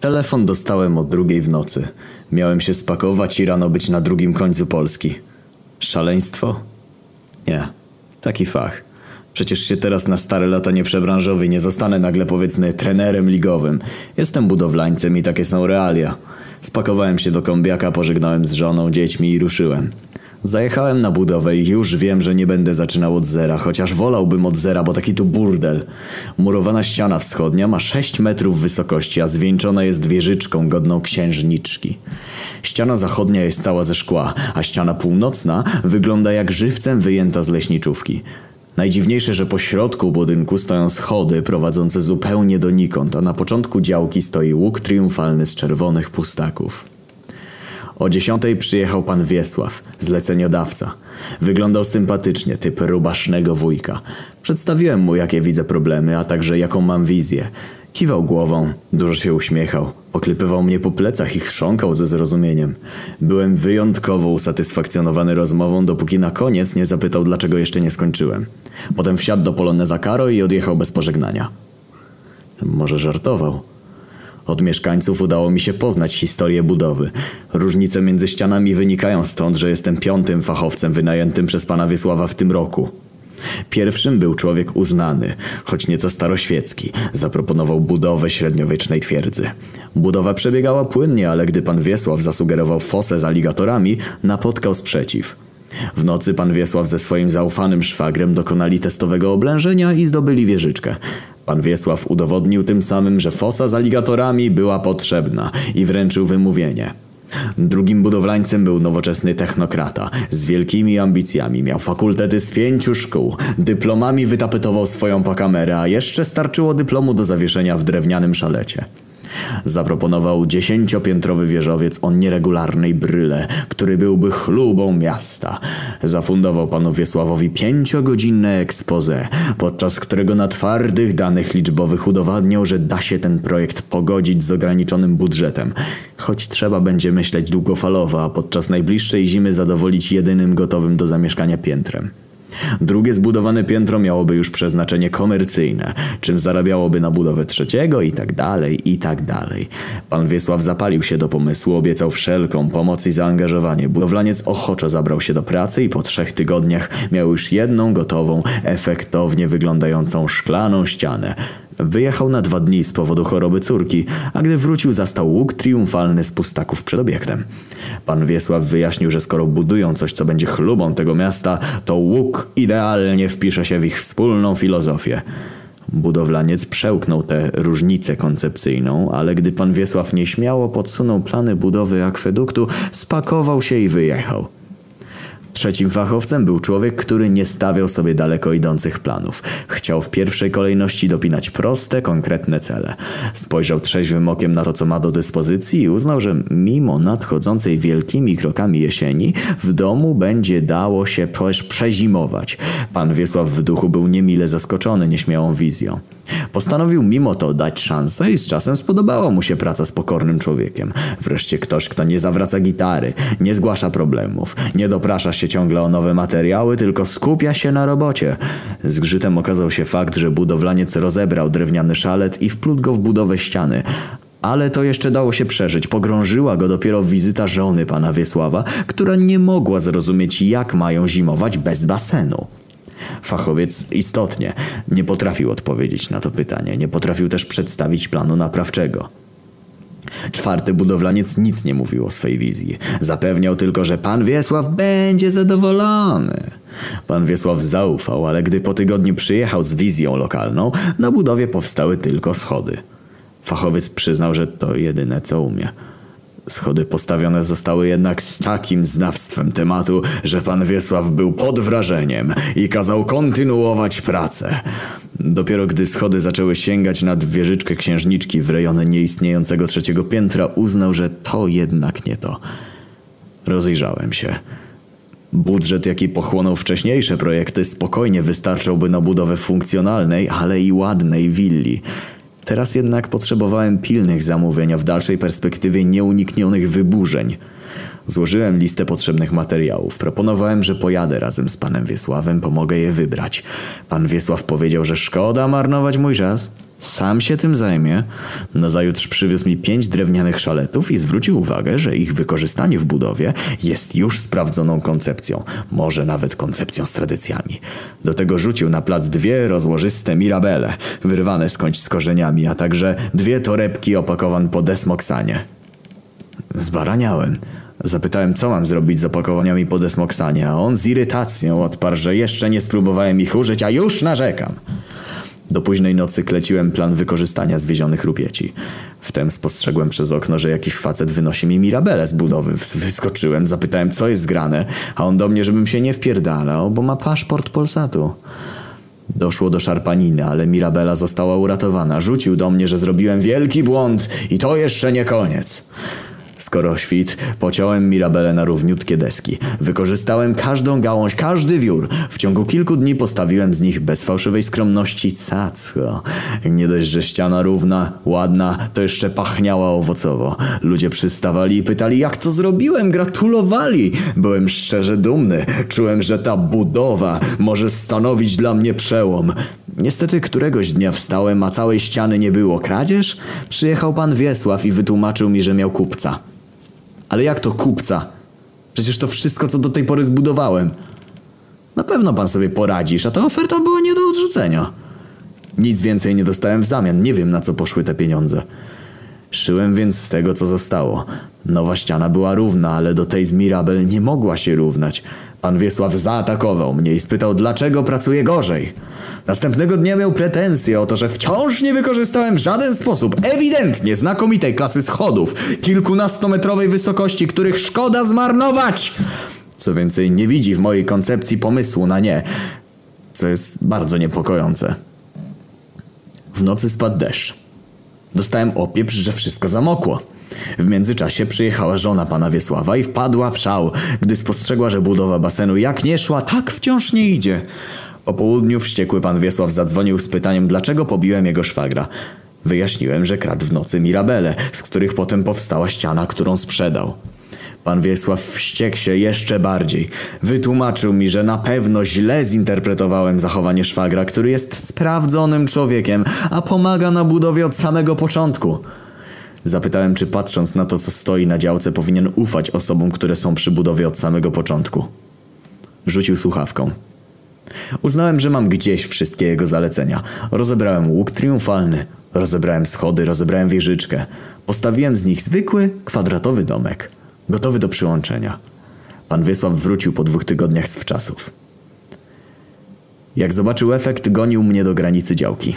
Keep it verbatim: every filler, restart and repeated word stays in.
Telefon dostałem o drugiej w nocy. Miałem się spakować i rano być na drugim końcu Polski. Szaleństwo? Nie. Taki fach. Przecież się teraz na stare lata nie przebranżowy, nie zostanę nagle, powiedzmy, trenerem ligowym. Jestem budowlańcem i takie są realia. Spakowałem się do kombiaka, pożegnałem z żoną, dziećmi i ruszyłem. Zajechałem na budowę i już wiem, że nie będę zaczynał od zera, chociaż wolałbym od zera, bo taki tu burdel. Murowana ściana wschodnia ma sześć metrów wysokości, a zwieńczona jest wieżyczką godną księżniczki. Ściana zachodnia jest cała ze szkła, a ściana północna wygląda jak żywcem wyjęta z leśniczówki. Najdziwniejsze, że po środku budynku stoją schody prowadzące zupełnie donikąd, a na początku działki stoi łuk triumfalny z czerwonych pustaków. O dziesiątej przyjechał pan Wiesław, zleceniodawca. Wyglądał sympatycznie, typ rubasznego wujka. Przedstawiłem mu, jakie widzę problemy, a także jaką mam wizję. Kiwał głową, dużo się uśmiechał. Oklepywał mnie po plecach i chrząkał ze zrozumieniem. Byłem wyjątkowo usatysfakcjonowany rozmową, dopóki na koniec nie zapytał, dlaczego jeszcze nie skończyłem. Potem wsiadł do Poloneza Karo i odjechał bez pożegnania. Może żartował. Od mieszkańców udało mi się poznać historię budowy. Różnice między ścianami wynikają stąd, że jestem piątym fachowcem wynajętym przez pana Wiesława w tym roku. Pierwszym był człowiek uznany, choć nieco staroświecki. Zaproponował budowę średniowiecznej twierdzy. Budowa przebiegała płynnie, ale gdy pan Wiesław zasugerował fosę z aligatorami, napotkał sprzeciw. W nocy pan Wiesław ze swoim zaufanym szwagrem dokonali testowego oblężenia i zdobyli wieżyczkę. Pan Wiesław udowodnił tym samym, że fosa z aligatorami była potrzebna i wręczył wymówienie. Drugim budowlańcem był nowoczesny technokrata z wielkimi ambicjami. Miał fakultety z pięciu szkół, dyplomami wytapetował swoją pakamerę, a jeszcze starczyło dyplomu do zawieszenia w drewnianym szalecie. Zaproponował dziesięciopiętrowy wieżowiec o nieregularnej bryle, który byłby chlubą miasta. Zafundował panu Wiesławowi pięciogodzinne expose, podczas którego na twardych danych liczbowych udowadniał, że da się ten projekt pogodzić z ograniczonym budżetem. Choć trzeba będzie myśleć długofalowo, a podczas najbliższej zimy zadowolić jedynym gotowym do zamieszkania piętrem. Drugie zbudowane piętro miałoby już przeznaczenie komercyjne, czym zarabiałoby na budowę trzeciego i tak dalej, i tak dalej. Pan Wiesław zapalił się do pomysłu, obiecał wszelką pomoc i zaangażowanie. Budowlaniec ochoczo zabrał się do pracy i po trzech tygodniach miał już jedną gotową, efektownie wyglądającą szklaną ścianę. Wyjechał na dwa dni z powodu choroby córki, a gdy wrócił, zastał łuk triumfalny z pustaków przed obiektem. Pan Wiesław wyjaśnił, że skoro budują coś, co będzie chlubą tego miasta, to łuk idealnie wpisze się w ich wspólną filozofię. Budowlaniec przełknął tę różnicę koncepcyjną, ale gdy pan Wiesław nieśmiało podsunął plany budowy akweduktu, spakował się i wyjechał. Trzecim fachowcem był człowiek, który nie stawiał sobie daleko idących planów. Chciał w pierwszej kolejności dopinać proste, konkretne cele. Spojrzał trzeźwym okiem na to, co ma do dyspozycji i uznał, że mimo nadchodzącej wielkimi krokami jesieni, w domu będzie dało się przezimować. Pan Wiesław w duchu był niemile zaskoczony nieśmiałą wizją. Postanowił mimo to dać szansę i z czasem spodobała mu się praca z pokornym człowiekiem. Wreszcie ktoś, kto nie zawraca gitary, nie zgłasza problemów, nie doprasza się ciągle o nowe materiały, tylko skupia się na robocie. Zgrzytem okazał się fakt, że budowlaniec rozebrał drewniany szalet i wplótł go w budowę ściany. Ale to jeszcze dało się przeżyć. Pogrążyła go dopiero wizyta żony pana Wiesława, która nie mogła zrozumieć, jak mają zimować bez basenu. Fachowiec istotnie nie potrafił odpowiedzieć na to pytanie, nie potrafił też przedstawić planu naprawczego. Czwarty budowlaniec nic nie mówił o swej wizji. Zapewniał tylko, że pan Wiesław będzie zadowolony. Pan Wiesław zaufał, ale gdy po tygodniu przyjechał z wizją lokalną, na budowie powstały tylko schody. Fachowiec przyznał, że to jedyne, co umie. Schody postawione zostały jednak z takim znawstwem tematu, że pan Wiesław był pod wrażeniem i kazał kontynuować pracę. Dopiero gdy schody zaczęły sięgać nad wieżyczkę księżniczki w rejonie nieistniejącego trzeciego piętra, uznał, że to jednak nie to. Rozejrzałem się. Budżet, jaki pochłonął wcześniejsze projekty, spokojnie wystarczałby na budowę funkcjonalnej, ale i ładnej willi. Teraz jednak potrzebowałem pilnych zamówień, a w dalszej perspektywie nieuniknionych wyburzeń. Złożyłem listę potrzebnych materiałów. Proponowałem, że pojadę razem z panem Wiesławem, pomogę je wybrać. Pan Wiesław powiedział, że szkoda marnować mój czas. Sam się tym zajmie. Nazajutrz przywiózł mi pięć drewnianych szaletów i zwrócił uwagę, że ich wykorzystanie w budowie jest już sprawdzoną koncepcją, może nawet koncepcją z tradycjami. Do tego rzucił na plac dwie rozłożyste mirabele, wyrwane skądś z korzeniami, a także dwie torebki opakowań po desmoksanie. Zbaraniałem. Zapytałem, co mam zrobić z opakowaniami po desmoksanie, a on z irytacją odparł, że jeszcze nie spróbowałem ich użyć, a już narzekam. Do późnej nocy kleciłem plan wykorzystania zwiezionych rupieci. Wtem spostrzegłem przez okno, że jakiś facet wynosi mi mirabelę z budowy. Wyskoczyłem, zapytałem, co jest grane, a on do mnie, żebym się nie wpierdalał, bo ma paszport Polsatu. Doszło do szarpaniny, ale mirabela została uratowana. Rzucił do mnie, że zrobiłem wielki błąd i to jeszcze nie koniec. Skoro świt, pociąłem mirabelę na równiutkie deski. Wykorzystałem każdą gałąź, każdy wiór. W ciągu kilku dni postawiłem z nich bez fałszywej skromności cacko. Nie dość, że ściana równa, ładna, to jeszcze pachniała owocowo. Ludzie przystawali i pytali, jak to zrobiłem, gratulowali. Byłem szczerze dumny. Czułem, że ta budowa może stanowić dla mnie przełom. Niestety któregoś dnia wstałem, a całej ściany nie było. Kradzież? Przyjechał pan Wiesław i wytłumaczył mi, że miał kupca. Ale jak to kupca? Przecież to wszystko, co do tej pory zbudowałem. Na pewno pan sobie poradzisz, a ta oferta była nie do odrzucenia. Nic więcej nie dostałem w zamian, nie wiem, na co poszły te pieniądze. Szyłem więc z tego, co zostało. Nowa ściana była równa, ale do tej z mirabel nie mogła się równać. Pan Wiesław zaatakował mnie i spytał, dlaczego pracuję gorzej. Następnego dnia miał pretensje o to, że wciąż nie wykorzystałem w żaden sposób ewidentnie znakomitej klasy schodów, kilkunastometrowej wysokości, których szkoda zmarnować. Co więcej, nie widzi w mojej koncepcji pomysłu na nie, co jest bardzo niepokojące. W nocy spadł deszcz. Dostałem opieprz, że wszystko zamokło. W międzyczasie przyjechała żona pana Wiesława i wpadła w szał, gdy spostrzegła, że budowa basenu jak nie szła, tak wciąż nie idzie. Po południu wściekły pan Wiesław zadzwonił z pytaniem, dlaczego pobiłem jego szwagra. Wyjaśniłem, że kradł w nocy mirabele, z których potem powstała ściana, którą sprzedał. Pan Wiesław wściekł się jeszcze bardziej. Wytłumaczył mi, że na pewno źle zinterpretowałem zachowanie szwagra, który jest sprawdzonym człowiekiem, a pomaga na budowie od samego początku. Zapytałem, czy patrząc na to, co stoi na działce, powinien ufać osobom, które są przy budowie od samego początku. Rzucił słuchawką. Uznałem, że mam gdzieś wszystkie jego zalecenia. Rozebrałem łuk triumfalny, rozebrałem schody, rozebrałem wieżyczkę. Postawiłem z nich zwykły, kwadratowy domek. Gotowy do przyłączenia. Pan Wiesław wrócił po dwóch tygodniach z wczasów. Jak zobaczył efekt, gonił mnie do granicy działki.